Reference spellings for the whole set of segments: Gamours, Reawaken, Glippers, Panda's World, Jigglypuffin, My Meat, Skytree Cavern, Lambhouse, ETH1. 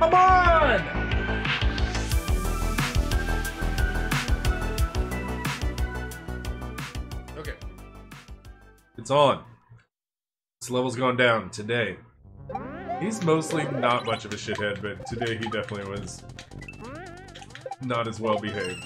Come on! Okay. It's on. This level's gone down today. He's mostly not much of a shithead, but today he definitely was not as well behaved.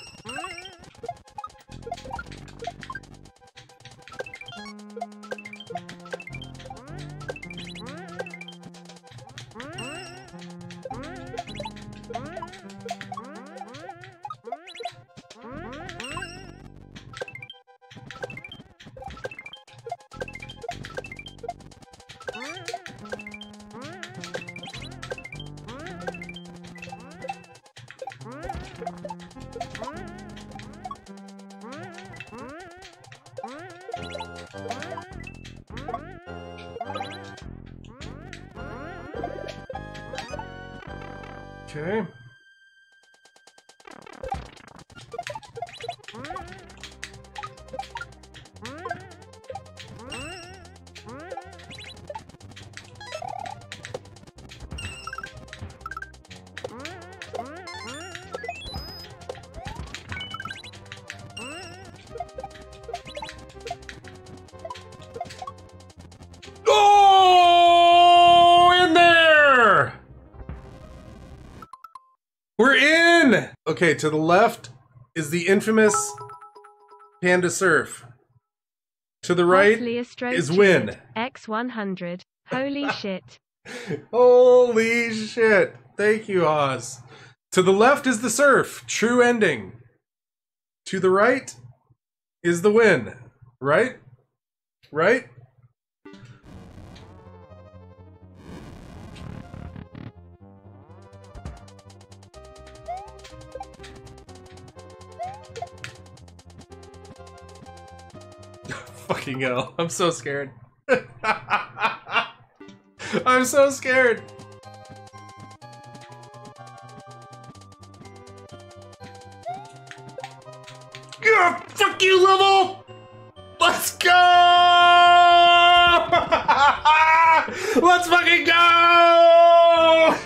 Okay. Okay, to the left is the infamous Panda Surf. To the right is Win. X100. Holy shit. Holy shit. Thank you, Oz. To the left is the Surf. True ending. To the right is the Win. Right? Right? Fucking hell. I'm so scared. I'm so scared. Yeah, fuck you, level! Let's go! Let's fucking go!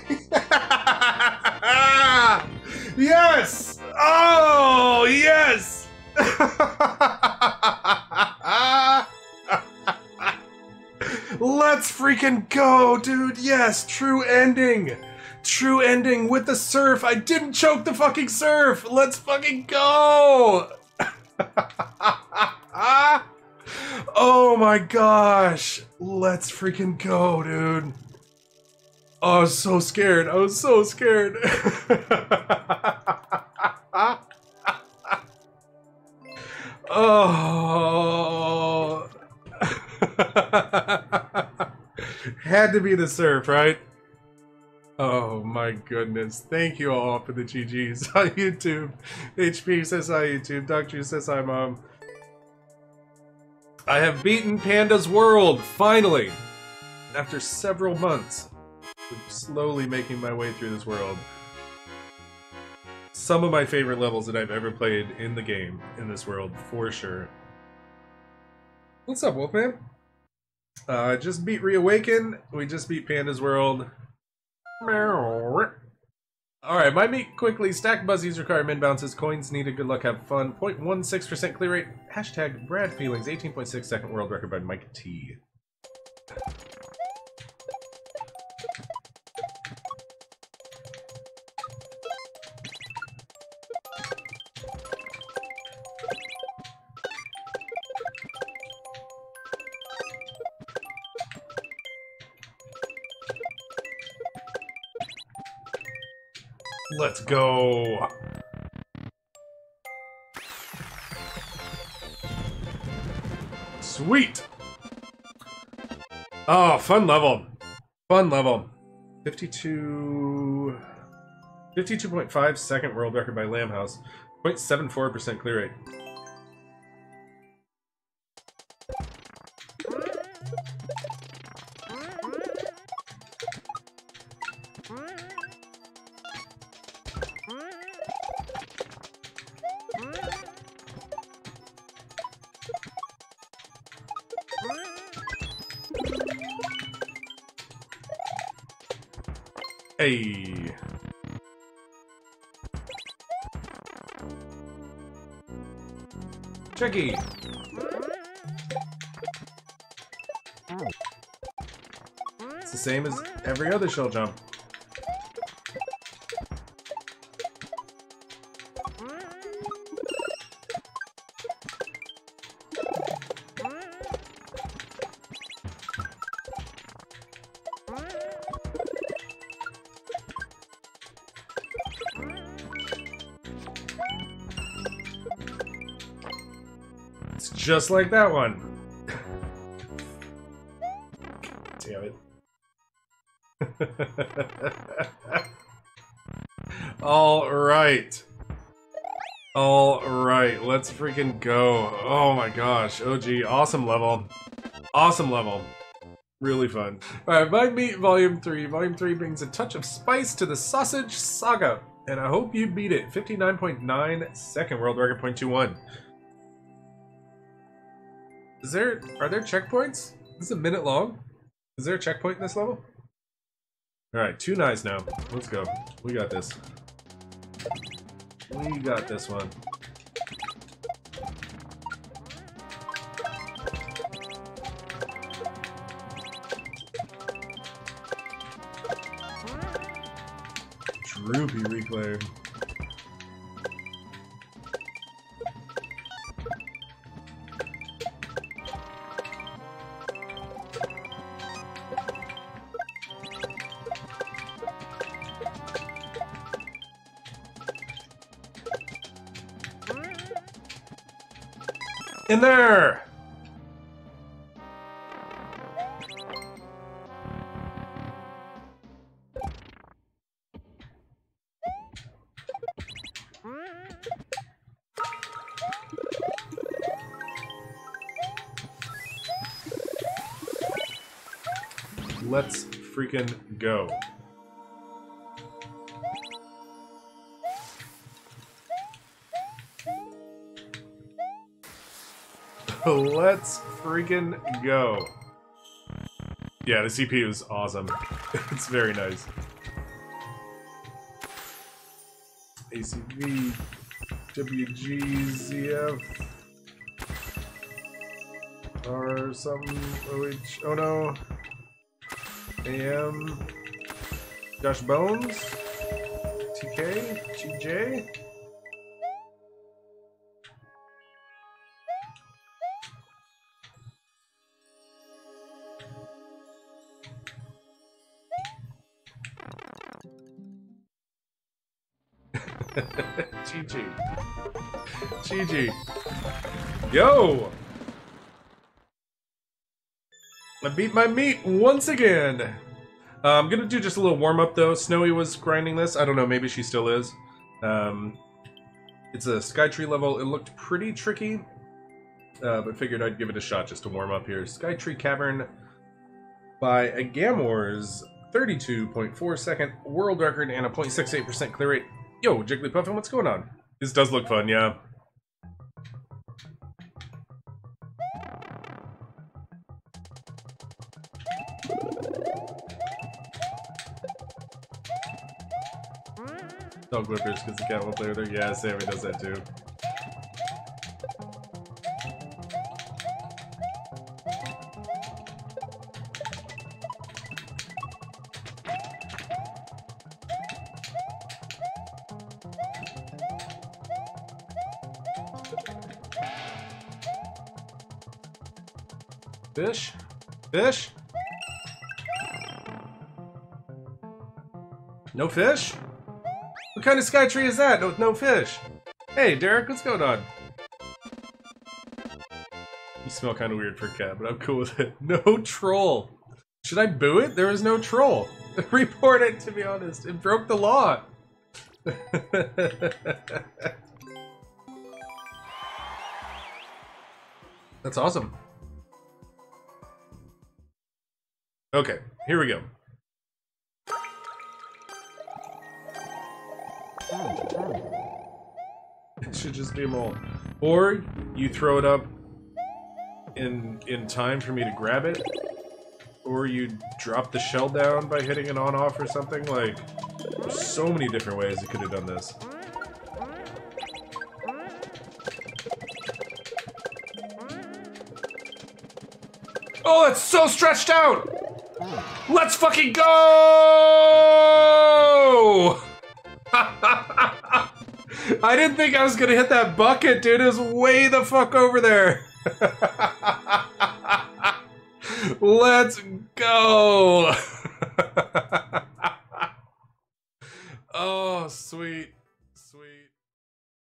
Yes! Oh, yes! Let's freaking go, dude. Yes, true ending. True ending with the Surf. I didn't choke the fucking Surf. Let's fucking go. Oh my gosh. Let's freaking go, dude. Oh, I was so scared. I was so scared. Oh. Had to be the Surf, right? Oh my goodness. Thank you all for the GGs. Hi YouTube. HP says hi YouTube. Dr. says hi Mom. I have beaten Panda's World, finally! After several months of slowly making my way through this world. Some of my favorite levels that I've ever played in the game, in this world, for sure. What's up, Wolfman? Just beat Reawaken. We just beat Panda's World. Alright, my meat quickly. Stack buzzies require min bounces. Coins needed. Good luck. Have fun. 0.16% clear rate. Hashtag Brad Feelings. 18.6 second world record by Mike T. Let's go! Sweet! Oh, fun level. Fun level. 52.5 second world record by Lambhouse. 0.74% clear rate. Hey. Tricky! It's the same as every other shell jump. Just like that one. Damn it. Alright. Alright, let's freaking go. Oh my gosh. OG, awesome level. Awesome level. Really fun. Alright, My Meat Volume 3. Volume 3 brings a touch of spice to the sausage saga. And I hope you beat it. 59.9 second world record, 0.21. Are there checkpoints? This is a minute long. Is there a checkpoint in this level? Alright, two knives now. Let's go. We got this. We got this one. Droopy replay. In there! Let's freaking go. Let's freaking go. Yeah, the CPU was awesome. It's very nice. ACV, WGZF, or some OH, oh no, AM, Josh Bones, TK, GJ. GG. GG. Yo! I beat My Meat once again! I'm gonna do just a little warm-up though. Snowy was grinding this. I don't know, maybe she still is. It's a Skytree level. It looked pretty tricky, but figured I'd give it a shot just to warm up here. Skytree Cavern by Gamours. 32.4 second world record and a 0.68% clear rate. Yo, Jigglypuffin, what's going on? This does look fun, yeah. No Glippers, because the cat won't play with her. Yeah, Sammy does that too. Fish? Fish? No fish? What kind of Skytree is that with no fish? Hey, Derek, what's going on? You smell kind of weird for a cat, but I'm cool with it. No troll. Should I boo it? There is no troll. Report it, to be honest. It broke the law. That's awesome. Okay, here we go. It should just be a mole. Or you throw it up in time for me to grab it. Or you drop the shell down by hitting it on-off or something. Like, there's so many different ways it could have done this. Oh, it's so stretched out! Let's fucking go! I didn't think I was gonna hit that bucket, dude. It was way the fuck over there. Let's go! Oh, sweet.